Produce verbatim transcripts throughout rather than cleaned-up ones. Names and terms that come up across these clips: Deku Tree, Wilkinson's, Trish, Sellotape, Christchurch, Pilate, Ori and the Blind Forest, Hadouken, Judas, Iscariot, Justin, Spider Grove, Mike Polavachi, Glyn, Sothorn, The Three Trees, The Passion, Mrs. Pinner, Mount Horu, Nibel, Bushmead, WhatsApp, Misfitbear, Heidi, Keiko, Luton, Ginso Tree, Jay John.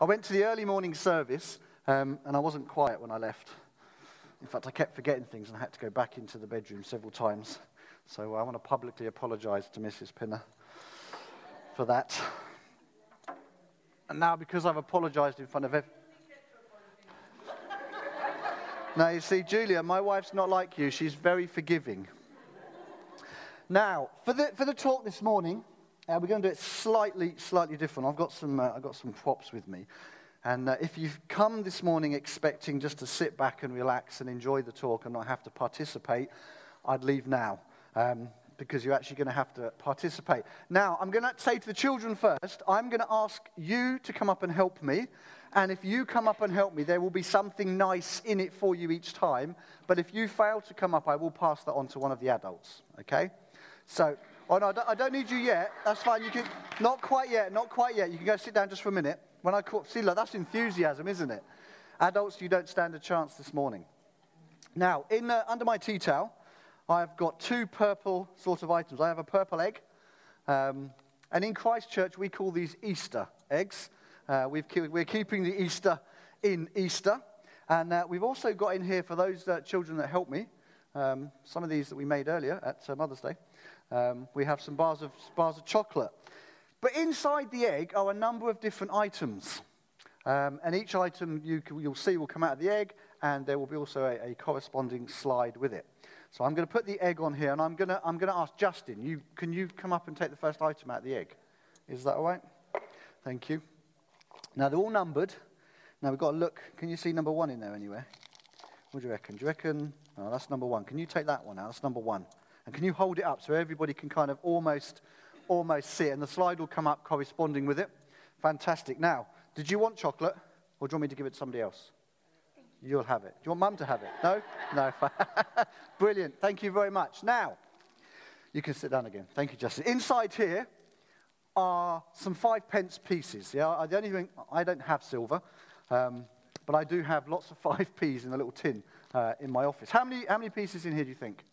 I went to the early morning service, um, and I wasn't quiet when I left. In fact, I kept forgetting things, and I had to go back into the bedroom several times. So I want to publicly apologise to Missus Pinner for that. And now, because I've apologised in front of everyone... Now, you see, Julia, my wife's not like you. She's very forgiving. Now, for the, for the talk this morning... Uh, we're going to do it slightly, slightly different. I've got some, uh, I've got some props with me. And uh, if you've come this morning expecting just to sit back and relax and enjoy the talk and not have to participate, I'd leave now, um, because you're actually going to have to participate. Now, I'm going to say to the children first, I'm going to ask you to come up and help me. And if you come up and help me, there will be something nice in it for you each time. But if you fail to come up, I will pass that on to one of the adults, okay? So... Oh, no, I don't need you yet. That's fine. You can, not quite yet, not quite yet. You can go sit down just for a minute. When I call, see, look, that's enthusiasm, isn't it? Adults, you don't stand a chance this morning. Now, in uh, under my tea towel, I've got two purple sort of items. I have a purple egg, um, and in Christchurch, we call these Easter eggs. Uh, we've ke we're keeping the Easter in Easter, and uh, we've also got in here, for those uh, children that helped me, um, some of these that we made earlier at uh, Mother's Day. Um, we have some bars of, bars of chocolate. But inside the egg are a number of different items. Um, and each item you, you'll see will come out of the egg, and there will be also a, a corresponding slide with it. So I'm going to put the egg on here, and I'm going to, I'm going to ask Justin, you, can you come up and take the first item out of the egg? Is that all right? Thank you. Now, they're all numbered. Now, we've got to look. Can you see number one in there anywhere? What do you reckon? Do you reckon? Oh, that's number one. Can you take that one out? That's number one. And can you hold it up so everybody can kind of almost, almost see it? And the slide will come up corresponding with it. Fantastic. Now, did you want chocolate, or do you want me to give it to somebody else? You'll have it. Do you want Mum to have it? No? No. Brilliant. Thank you very much. Now, you can sit down again. Thank you, Justin. Inside here are some five pence pieces. Yeah, the only thing, I don't have silver, um, but I do have lots of five Ps in a little tin uh, in my office. How many, how many pieces in here do you think?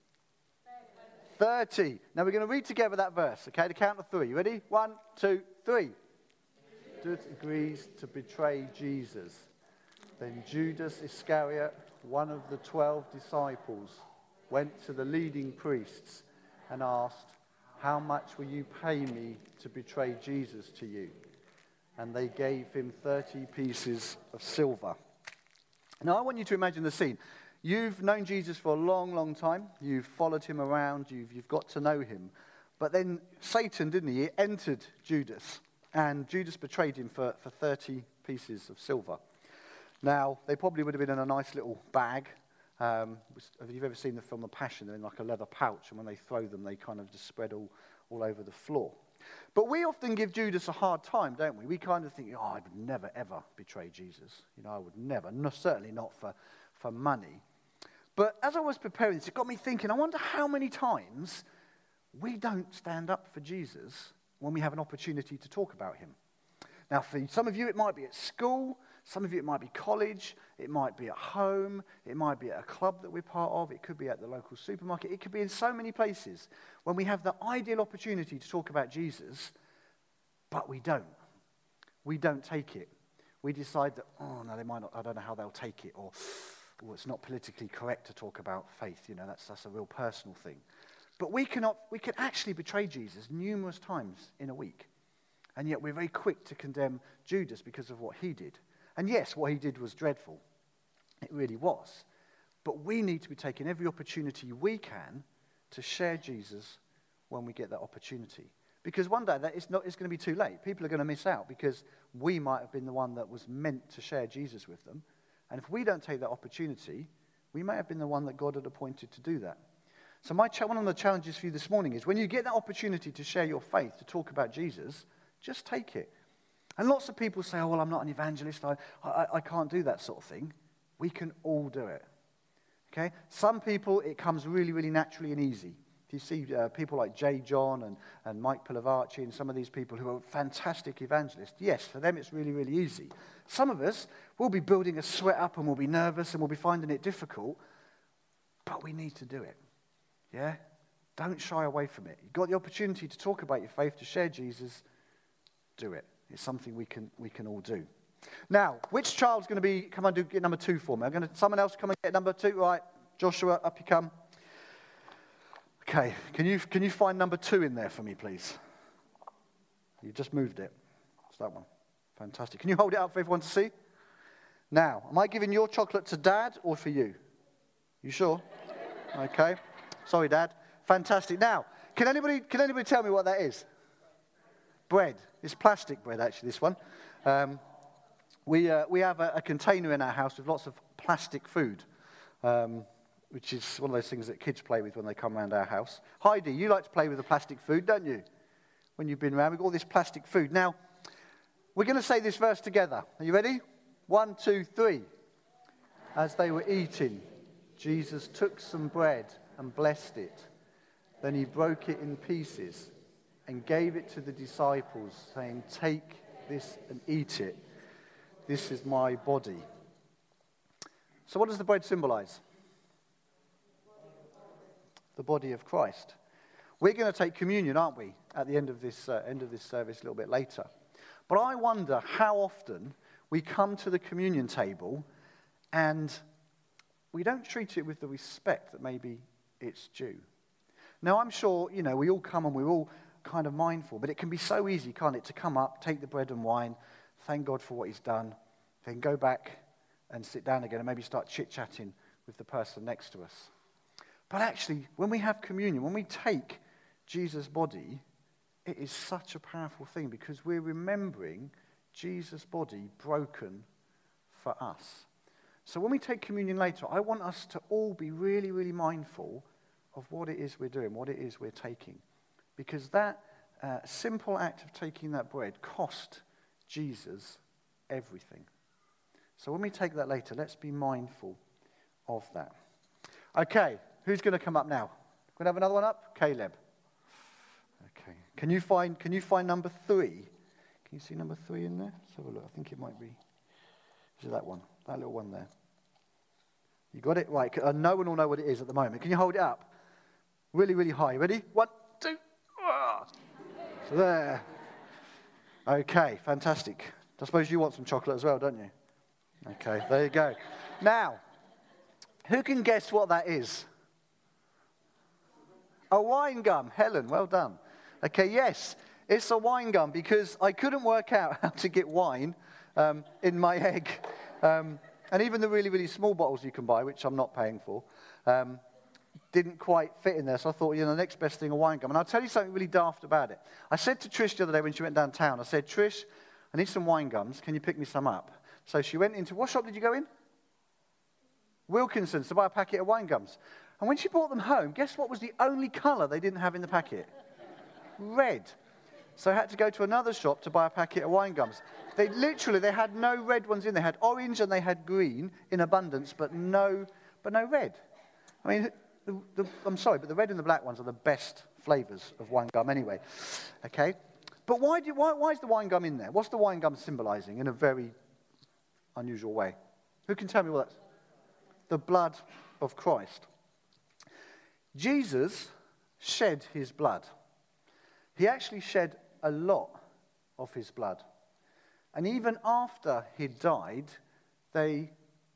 thirty. Now, we're going to read together that verse, okay? The count of three. You ready? One, two, three. Judas agrees to betray Jesus. Then Judas Iscariot, one of the twelve disciples, went to the leading priests and asked, "How much will you pay me to betray Jesus to you?" And they gave him thirty pieces of silver. Now, I want you to imagine the scene. You've known Jesus for a long, long time. You've followed him around. You've, you've got to know him. But then Satan, didn't he? He entered Judas. And Judas betrayed him for, for thirty pieces of silver. Now, they probably would have been in a nice little bag. Um, if you've ever seen the film The Passion, they're in like a leather pouch. And when they throw them, they kind of just spread all, all over the floor. But we often give Judas a hard time, don't we? We kind of think, oh, I would never, ever betray Jesus. You know, I would never. No, certainly not for, for money. But as I was preparing this, it got me thinking, I wonder how many times we don't stand up for Jesus when we have an opportunity to talk about him. Now, for some of you, it might be at school. Some of you, it might be college. It might be at home. It might be at a club that we're part of. It could be at the local supermarket. It could be in so many places when we have the ideal opportunity to talk about Jesus, but we don't. We don't take it. We decide that, oh, no, they might not. I don't know how they'll take it, or... well, it's not politically correct to talk about faith. You know, that's, that's a real personal thing. But we, cannot, we can actually betray Jesus numerous times in a week. And yet we're very quick to condemn Judas because of what he did. And yes, what he did was dreadful. It really was. But we need to be taking every opportunity we can to share Jesus when we get that opportunity. Because one day that it's, not, it's going to be too late. People are going to miss out because we might have been the one that was meant to share Jesus with them. And if we don't take that opportunity, we may have been the one that God had appointed to do that. So my one of the challenges for you this morning is when you get that opportunity to share your faith, to talk about Jesus, just take it. And lots of people say, oh, well, I'm not an evangelist. I, I, I can't do that sort of thing. We can all do it. Okay? Some people, it comes really, really naturally and easy. If you see uh, people like Jay John and, and Mike Polavachi and some of these people who are fantastic evangelists, yes, for them it's really, really easy. Some of us will be building a sweat up and we'll be nervous and we'll be finding it difficult, but we need to do it, yeah? Don't shy away from it. You've got the opportunity to talk about your faith, to share Jesus, do it. It's something we can we can all do. Now, which child's going to be? Come and do get number two for me. I'm going to. Someone else come and get number two. Right, Joshua, up you come. Okay, can you can you find number two in there for me, please? You just moved it. It's that one. Fantastic. Can you hold it up for everyone to see? Now, am I giving your chocolate to Dad or for you? You sure? Okay. Sorry, Dad. Fantastic. Now, can anybody can anybody tell me what that is? Bread. It's plastic bread, actually. This one. Um, we uh, we have a, a container in our house with lots of plastic food, um, which is one of those things that kids play with when they come around our house. Heidi, you like to play with the plastic food, don't you? When you've been around, we've got all this plastic food. Now, we're going to say this verse together. Are you ready? One, two, three. As they were eating, Jesus took some bread and blessed it. Then he broke it in pieces and gave it to the disciples, saying, "Take this and eat it. This is my body." So what does the bread symbolize? The body of Christ. We're going to take communion, aren't we, at the end of this uh, end of this service a little bit later. But I wonder how often we come to the communion table and we don't treat it with the respect that maybe it's due. Now, I'm sure, you know, we all come and we're all kind of mindful, but it can be so easy, can't it, to come up, take the bread and wine, thank God for what he's done, then go back and sit down again and maybe start chit-chatting with the person next to us. But actually, when we have communion, when we take Jesus' body, it is such a powerful thing because we're remembering Jesus' body broken for us. So when we take communion later, I want us to all be really, really mindful of what it is we're doing, what it is we're taking. Because that uh, simple act of taking that bread cost Jesus everything. So when we take that later, let's be mindful of that. Okay, who's going to come up now? Going to have another one up? Caleb. Okay. Can you find Can you find number three? Can you see number three in there? Let's have a look. I think it might be. Is it that one? That little one there. You got it? Right. Uh, no one will know what it is at the moment. Can you hold it up? Really, really high. Ready? One, two. Ah! So there. Okay. Fantastic. I suppose you want some chocolate as well, don't you? Okay. There you go. Now, who can guess what that is? A wine gum. Helen, well done. Okay, yes, it's a wine gum because I couldn't work out how to get wine um, in my egg. Um, and even the really, really small bottles you can buy, which I'm not paying for, um, didn't quite fit in there. So I thought, you know, the next best thing, a wine gum. And I'll tell you something really daft about it. I said to Trish the other day when she went downtown, I said, "Trish, I need some wine gums. Can you pick me some up?" So she went into, what shop did you go in? Wilkinson's to buy a packet of wine gums. And when she brought them home, guess what was the only colour they didn't have in the packet? Red. So I had to go to another shop to buy a packet of wine gums. They literally, they had no red ones in. They had orange and they had green in abundance, but no, but no red. I mean, the, the, I'm sorry, but the red and the black ones are the best flavours of wine gum anyway. Okay? But why, do, why, why is the wine gum in there? What's the wine gum symbolising in a very unusual way? Who can tell me what that's? The blood of Christ. Jesus shed his blood. He actually shed a lot of his blood. And even after he died, they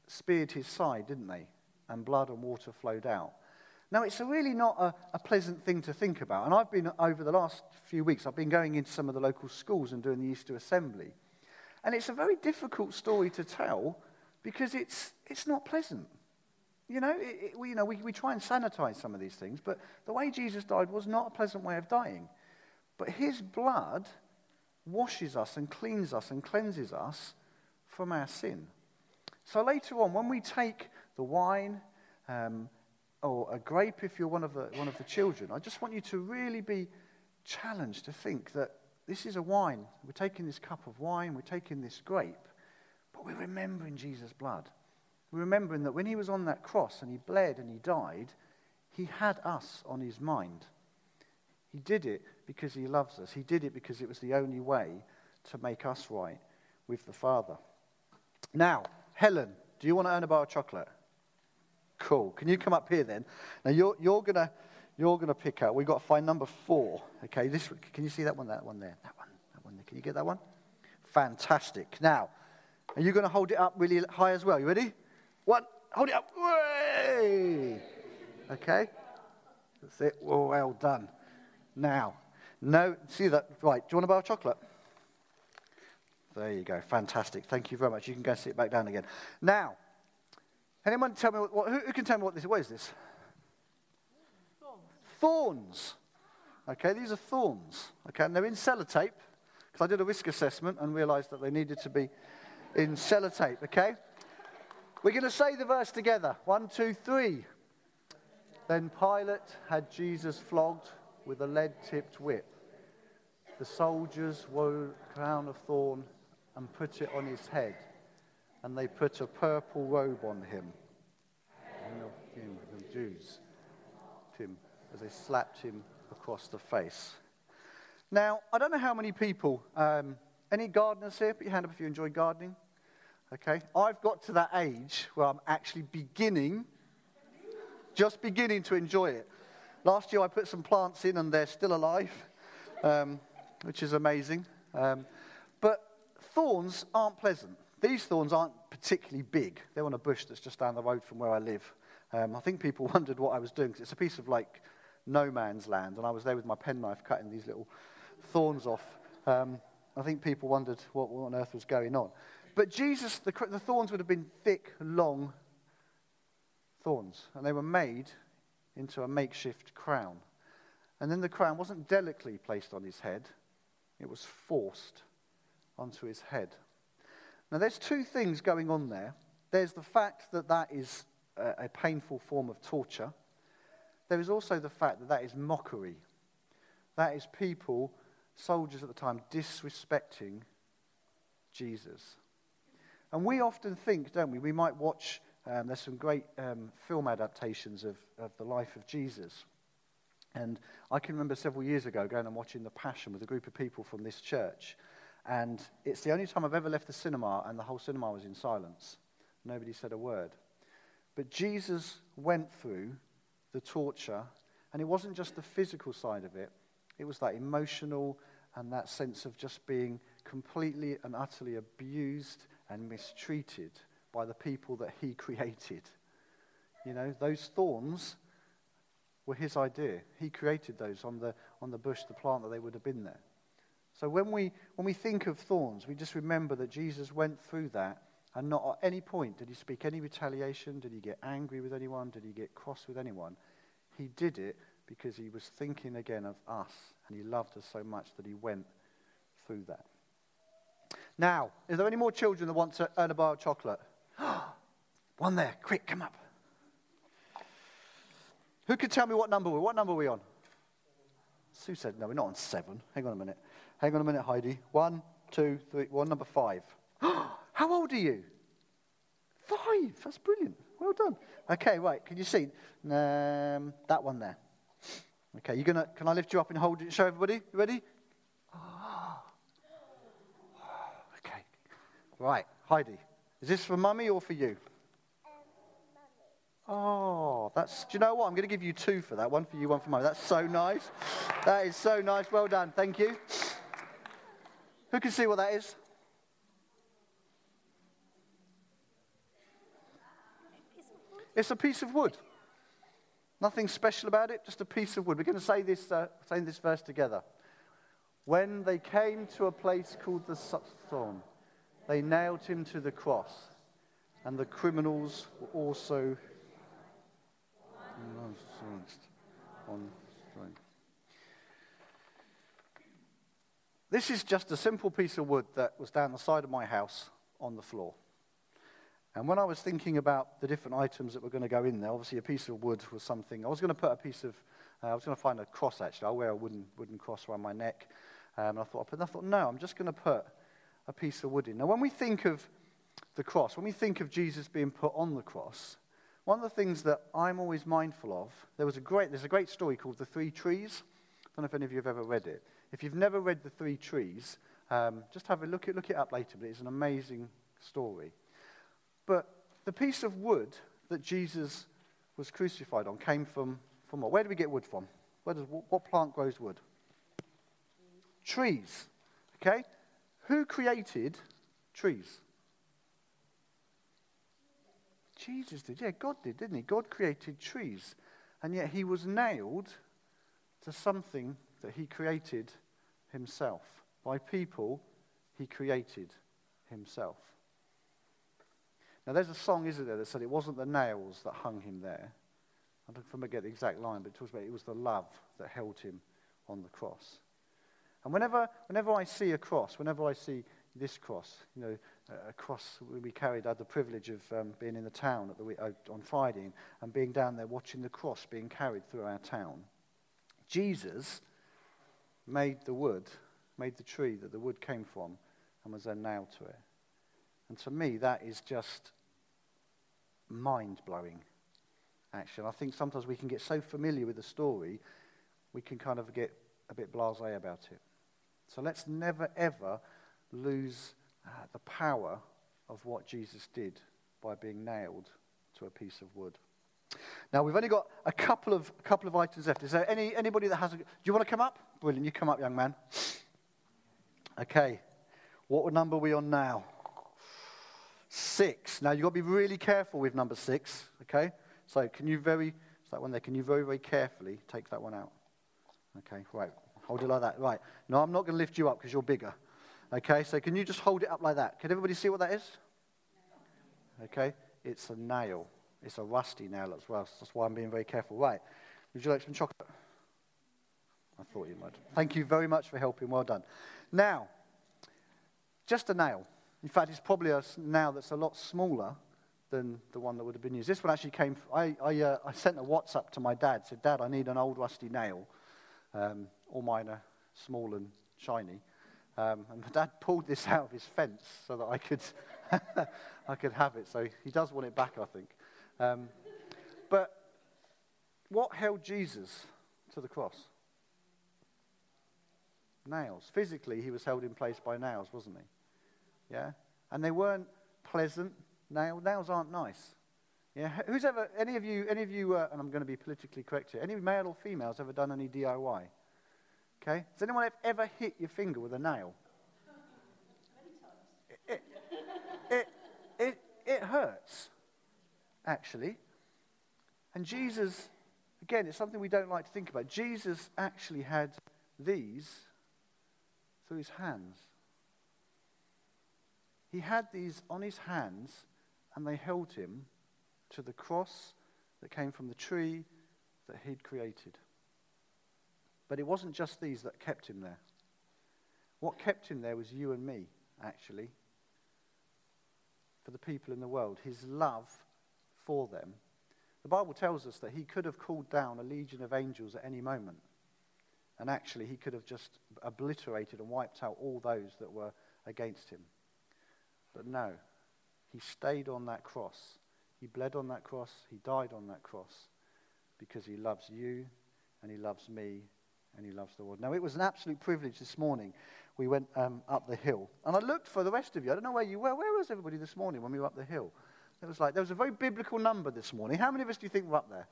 speared his side, didn't they? And blood and water flowed out. Now, it's really not a, a pleasant thing to think about. And I've been, over the last few weeks, I've been going into some of the local schools and doing the Easter assembly. And it's a very difficult story to tell because it's, it's not pleasant. You know, it, it, we, you know we, we try and sanitize some of these things, but the way Jesus died was not a pleasant way of dying. But his blood washes us and cleans us and cleanses us from our sin. So later on, when we take the wine um, or a grape, if you're one of, the, one of the children, I just want you to really be challenged to think that this is a wine. We're taking this cup of wine, we're taking this grape, but we're remembering Jesus' blood. We're remembering that when he was on that cross and he bled and he died, he had us on his mind. He did it because he loves us. He did it because it was the only way to make us right with the Father. Now, Helen, do you want to earn a bar of chocolate? Cool. Can you come up here then? Now, you're, you're going you're gonna pick out. We've got to find number four. Okay, this, can you see that one, that one there? That one, that one there. Can you get that one? Fantastic. Now, are you going to hold it up really high as well? You ready? One, hold it up. Way! Okay. That's it. Well done. Now, no, see that? Right. Do you want a bar of chocolate? There you go. Fantastic. Thank you very much. You can go sit back down again. Now, anyone tell me what? Who, who can tell me what this? What is this? Thorns. Okay, these are thorns. Okay, and they're in sellotape, because I did a risk assessment and realized that they needed to be in sellotape, okay? We're going to say the verse together. One, two, three. Then Pilate had Jesus flogged with a lead-tipped whip. The soldiers wove a crown of thorn and put it on his head, and they put a purple robe on him. him the Jews. Him. As they slapped him across the face. Now, I don't know how many people, um, any gardeners here? Put your hand up if you enjoy gardening. Okay, I've got to that age where I'm actually beginning, just beginning to enjoy it. Last year I put some plants in and they're still alive, um, which is amazing. Um, but thorns aren't pleasant. These thorns aren't particularly big. They're on a bush that's just down the road from where I live. Um, I think people wondered what I was doing, because it's a piece of, like, no man's land, and I was there with my penknife cutting these little thorns off. Um, I think people wondered what, what on earth was going on. But Jesus, the, the thorns would have been thick, long thorns, and they were made into a makeshift crown. And then the crown wasn't delicately placed on his head. It was forced onto his head. Now, there's two things going on there. There's the fact that that is a painful form of torture. There is also the fact that that is mockery. That is people, soldiers at the time, disrespecting Jesus. And we often think, don't we, we might watch, um, there's some great um, film adaptations of, of the life of Jesus. And I can remember several years ago going and watching The Passion with a group of people from this church. And it's the only time I've ever left the cinema, and the whole cinema was in silence. Nobody said a word. But Jesus went through the torture, and it wasn't just the physical side of it. It was that emotional and that sense of just being completely and utterly abused and mistreated by the people that he created. You know, those thorns were his idea. He created those on the, on the bush, the plant that they would have been there. So when we, when we think of thorns, we just remember that Jesus went through that. And not at any point did he speak any retaliation, did he get angry with anyone, did he get cross with anyone. He did it because he was thinking again of us, and he loved us so much that he went through that. Now, is there any more children that want to earn a bar of chocolate? One there, quick, come up. Who could tell me what number we're What number are we on? Sue said, no, we're not on seven. Hang on a minute. Hang on a minute, Heidi. One, two, three, one, number five. How old are you? Five. That's brilliant. Well done. Okay, right. Can you see um, that one there? Okay, you're gonna. Can I lift you up and hold it? Show everybody. You ready? Oh. Okay. Right, Heidi. Is this for Mummy or for you? Um, mummy. Oh, that's. Do you know what? I'm going to give you two for that. One for you, one for Mummy. That's so nice. That is so nice. Well done. Thank you. Who can see what that is? It's a piece of wood. Nothing special about it, just a piece of wood. We're going to say this, uh, say this verse together. When they came to a place called the Sothorn, they nailed him to the cross, and the criminals were also on string. This is just a simple piece of wood that was down the side of my house on the floor. And when I was thinking about the different items that were going to go in there, obviously a piece of wood was something. I was going to put a piece of, uh, I was going to find a cross actually. I wear a wooden wooden cross around my neck. Um, and I thought, I thought, no, I'm just going to put a piece of wood in. Now, when we think of the cross, when we think of Jesus being put on the cross, one of the things that I'm always mindful of, there was a great, there's a great story called The Three Trees. I don't know if any of you have ever read it. If you've never read The Three Trees, um, just have a look, look it up later, but it's an amazing story. But the piece of wood that Jesus was crucified on came from, from what? Where do we get wood from? Where does, what plant grows wood? Trees. Okay? Who created trees? Jesus did. Yeah, God did, didn't he? God created trees. And yet he was nailed to something that he created himself. By people, he created himself. Now, there's a song, isn't there, that said it wasn't the nails that hung him there. I don't remember get the exact line, but it talks about it was the love that held him on the cross. And whenever, whenever I see a cross, whenever I see this cross, you know, a cross we carried, I had the privilege of um, being in the town at the, on Friday and being down there watching the cross being carried through our town. Jesus made the wood, made the tree that the wood came from and was then nailed to it. And to me, that is just mind-blowing action. I think sometimes we can get so familiar with the story, we can kind of get a bit blasé about it. So let's never, ever lose uh, the power of what Jesus did by being nailed to a piece of wood. Now, we've only got a couple of a couple of items left. Is there any anybody that has a... Do you want to come up? Brilliant, you come up, young man. Okay. What number are we on now? Six. Now, you've got to be really careful with number six, okay? So can you very... It's that one there. Can you very, very carefully take that one out? Okay, right. Hold it like that. Right. No, I'm not going to lift you up because you're bigger. Okay, so can you just hold it up like that? Can everybody see what that is? Okay, it's a nail. It's a rusty nail as well. So that's why I'm being very careful. Right, would you like some chocolate? I thought you might. Thank you very much for helping. Well done. Now, just a nail. In fact, it's probably a nail that's a lot smaller than the one that would have been used. This one actually came, I, I, uh, I sent a WhatsApp to my dad, said, Dad, I need an old rusty nail. Um, all mine are small and shiny. Um, and my dad pulled this out of his fence so that I could, I could have it. So he does want it back, I think. Um, but what held Jesus to the cross? Nails. Physically, he was held in place by nails, wasn't he? Yeah? And they weren't pleasant. Nail, nails aren't nice. Yeah? Who's ever, any of you, any of you, uh, and I'm going to be politically correct here, any male or females ever done any D I Y? Okay. Has anyone ever hit your finger with a nail? Many times. It, it, it, it hurts, actually. And Jesus, again, it's something we don't like to think about. Jesus actually had these through his hands. He had these on his hands, and they held him to the cross that came from the tree that he'd created. But it wasn't just these that kept him there. What kept him there was you and me, actually. For the people in the world, his love for them. The Bible tells us that he could have called down a legion of angels at any moment. And actually, he could have just obliterated and wiped out all those that were against him. But no, he stayed on that cross. He bled on that cross. He died on that cross because he loves you and he loves me. And he loves the world. Now, it was an absolute privilege this morning. We went um, up the hill. And I looked for the rest of you. I don't know where you were. Where was everybody this morning when we were up the hill? It was like, there was a very biblical number this morning. How many of us do you think were up there?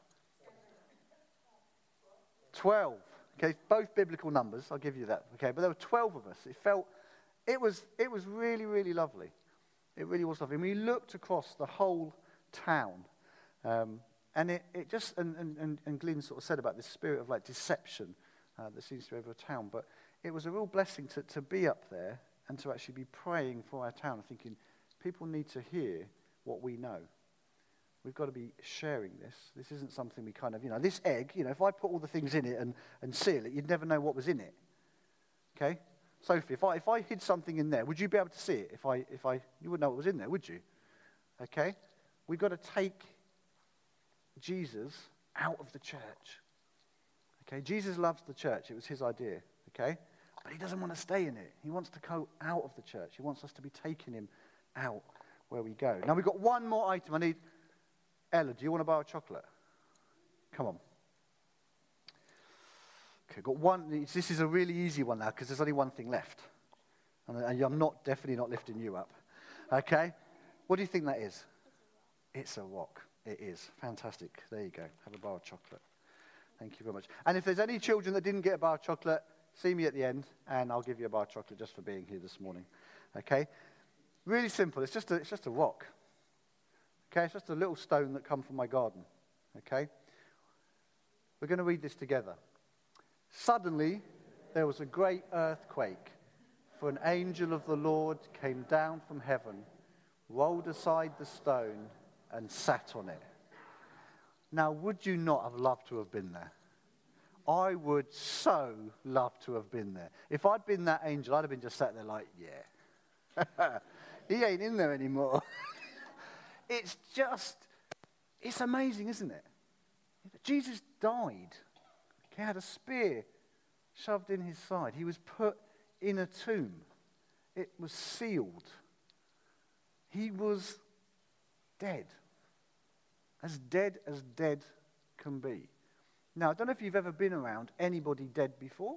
Twelve. Okay, both biblical numbers. I'll give you that. Okay, but there were twelve of us. It felt, it was, it was really, really lovely. It really was lovely. And we looked across the whole town. Um, and it, it just, and, and, and Glyn sort of said about this spirit of like deception. Uh, that seems to be over a town, but it was a real blessing to, to be up there and to actually be praying for our town and thinking, people need to hear what we know. We've got to be sharing this. This isn't something we kind of, you know, this egg, you know, if I put all the things in it and, and seal it, you'd never know what was in it. Okay? Sophie, if I, if I hid something in there, would you be able to see it? If I, if I, you wouldn't know what was in there, would you? Okay? We've got to take Jesus out of the church. Okay, Jesus loves the church. It was his idea, okay? But he doesn't want to stay in it. He wants to go out of the church. He wants us to be taking him out where we go. Now, we've got one more item. I need... Ella, do you want to buy a chocolate? Come on. Okay, got one. This is a really easy one now because there's only one thing left. And I'm not definitely not lifting you up, okay? What do you think that is? It's a rock. It is. Fantastic. There you go. Have a bar of chocolate. Thank you very much. And if there's any children that didn't get a bar of chocolate, see me at the end, and I'll give you a bar of chocolate just for being here this morning. Okay? Really simple. It's just a, it's just a rock. Okay? It's just a little stone that come from my garden. Okay? We're going to read this together. Suddenly, there was a great earthquake, for an angel of the Lord came down from heaven, rolled aside the stone, and sat on it. Now, would you not have loved to have been there? I would so love to have been there. If I'd been that angel, I'd have been just sat there like, yeah. He ain't in there anymore. It's just, it's amazing, isn't it? Jesus died. He had a spear shoved in his side. He was put in a tomb. It was sealed. He was dead. As dead as dead can be. Now, I don't know if you've ever been around anybody dead before.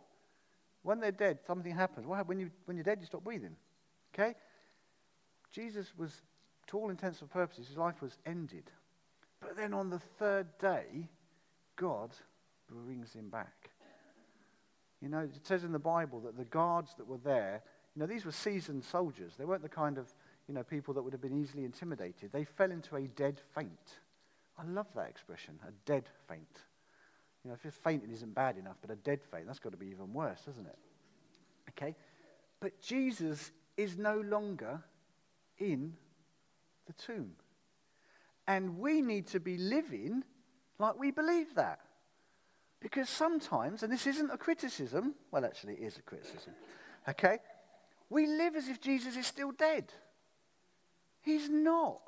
When they're dead, something happens. Well, when, you, when you're dead, you stop breathing. Okay? Jesus was, to all intents and purposes, his life was ended. But then on the third day, God brings him back. You know, it says in the Bible that the guards that were there, you know, these were seasoned soldiers. They weren't the kind of, you know, people that would have been easily intimidated. They fell into a dead faint. I love that expression, a dead faint. You know, if fainting isn't bad enough, but a dead faint, that's got to be even worse, isn't it? Okay? But Jesus is no longer in the tomb. And we need to be living like we believe that. Because sometimes, and this isn't a criticism, well, actually, it is a criticism, okay? We live as if Jesus is still dead. He's not.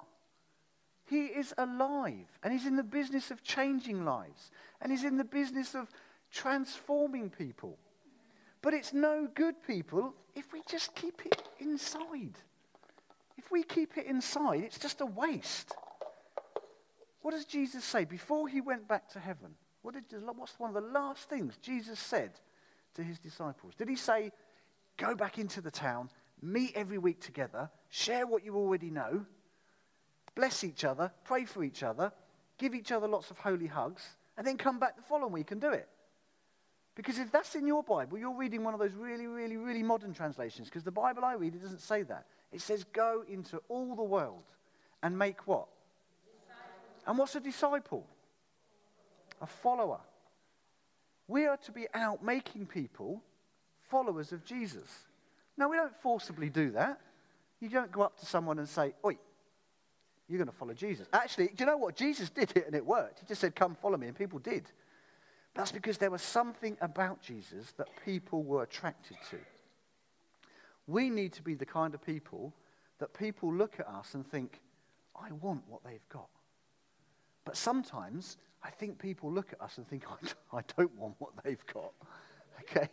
He is alive, and he's in the business of changing lives, and he's in the business of transforming people. But it's no good, people, if we just keep it inside. If we keep it inside, it's just a waste. What does Jesus say before he went back to heaven? What did, what's one of the last things Jesus said to his disciples? Did he say, go back into the town, meet every week together, share what you already know, bless each other, pray for each other, give each other lots of holy hugs, and then come back the following week and do it? Because if that's in your Bible, you're reading one of those really, really, really modern translations, because the Bible I read, it doesn't say that. It says, go into all the world and make what? Disciple. And what's a disciple? A follower. We are to be out making people followers of Jesus. Now, we don't forcibly do that. You don't go up to someone and say, oi, you're going to follow Jesus. Actually, do you know what? Jesus did it and it worked. He just said, come follow me, and people did. That's because there was something about Jesus that people were attracted to. We need to be the kind of people that people look at us and think, I want what they've got. But sometimes I think people look at us and think, I don't want what they've got, okay?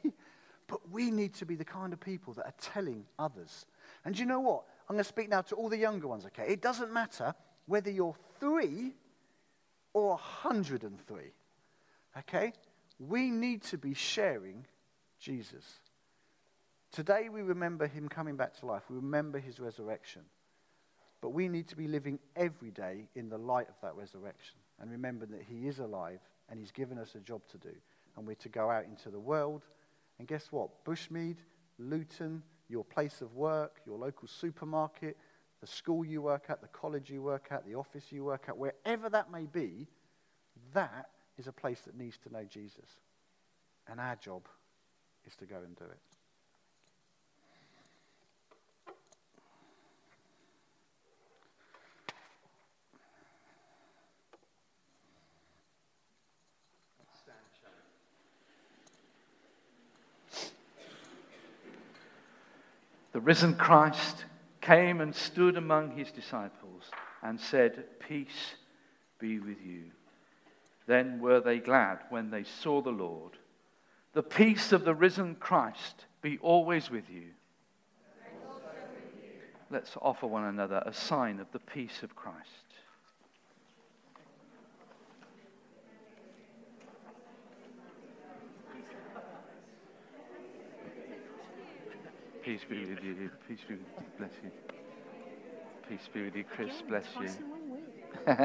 But we need to be the kind of people that are telling others. And you know what? I'm going to speak now to all the younger ones, okay? It doesn't matter whether you're three or one hundred and three, okay? We need to be sharing Jesus. Today we remember him coming back to life. We remember his resurrection. But we need to be living every day in the light of that resurrection. And remember that he is alive and he's given us a job to do. And we're to go out into the world. And guess what? Bushmead, Luton, your place of work, your local supermarket, the school you work at, the college you work at, the office you work at, wherever that may be, that is a place that needs to know Jesus. And our job is to go and do it. The risen Christ came and stood among his disciples and said, peace be with you. Then were they glad when they saw the Lord. The peace of the risen Christ be always with you. And also with you. Let's offer one another a sign of the peace of Christ. Peace be with you. Peace be with you. Bless you. Peace be with you, Chris. Again, bless you. We're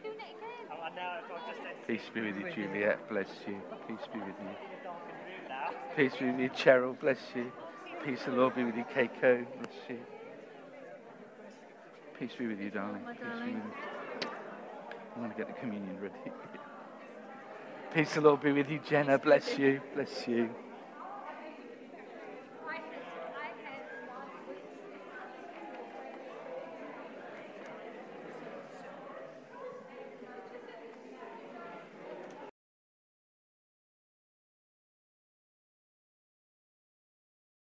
doing it again. Peace be with you, Juliet, bless you. Peace be with you. Peace be with you, Cheryl, bless you. Peace the Lord be with you, Keiko, bless you. Peace be with you, darling. Peace be with you. I'm going to get the communion ready. Peace the Lord be with you, Jenna, bless you, bless you.